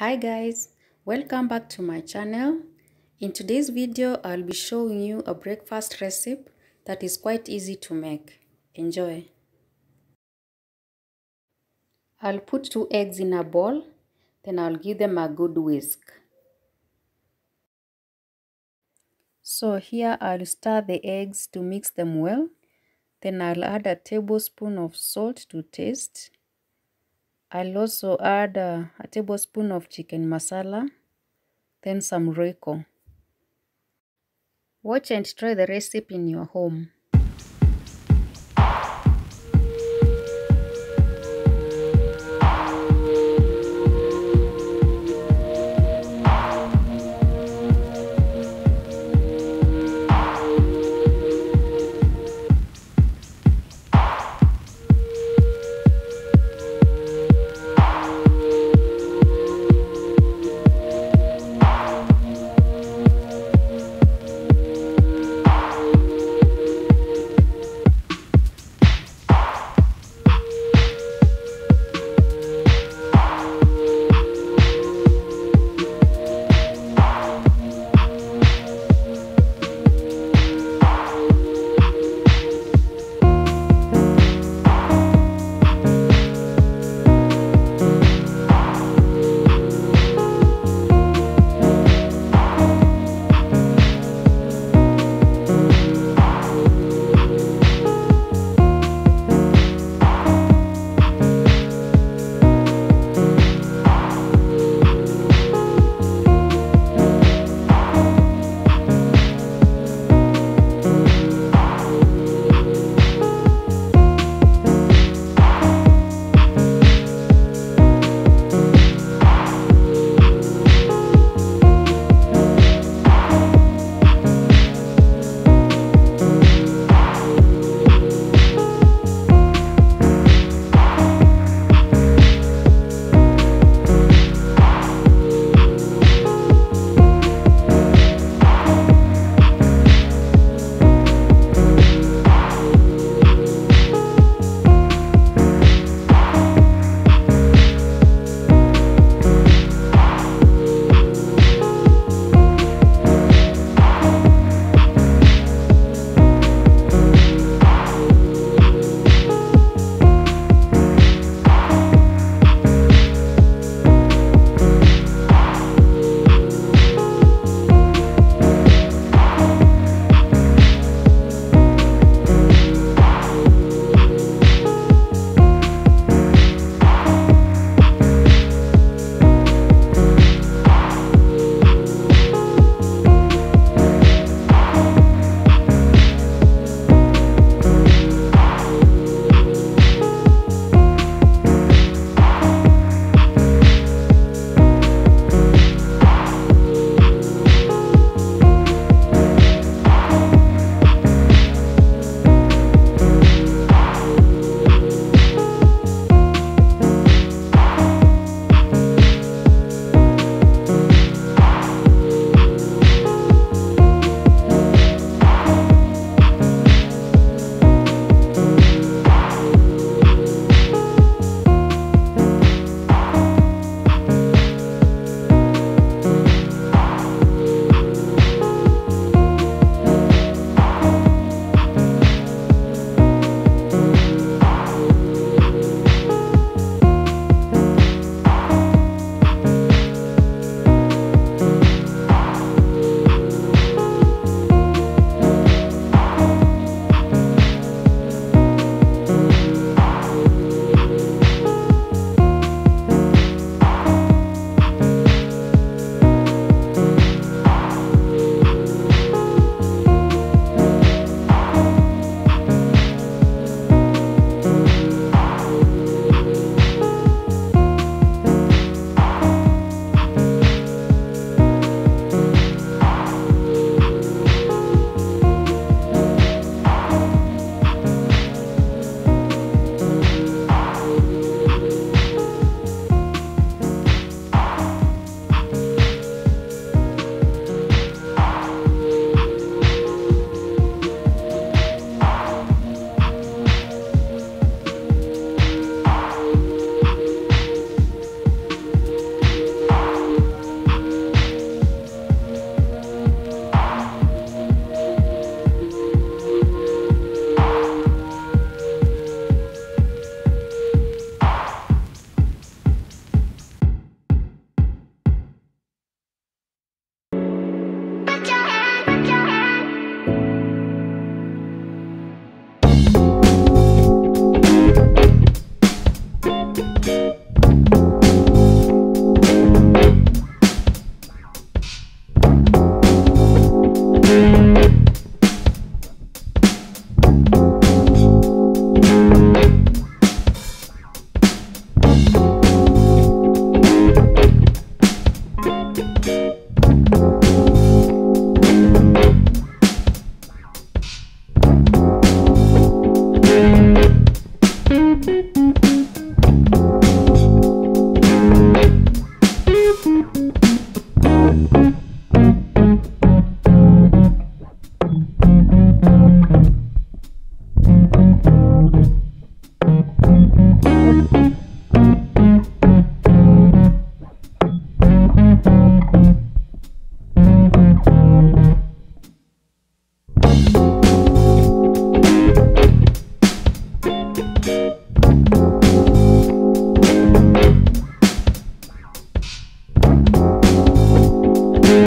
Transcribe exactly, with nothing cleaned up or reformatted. Hi guys, welcome back to my channel. In today's video, I'll be showing you a breakfast recipe that is quite easy to make. Enjoy. I'll put two eggs in a bowl, then I'll give them a good whisk. So here I'll stir the eggs to mix them well. Then I'll add a tablespoon of salt to taste. I'll also add a, a tablespoon of chicken masala, then some Royco. Watch and try the recipe in your home.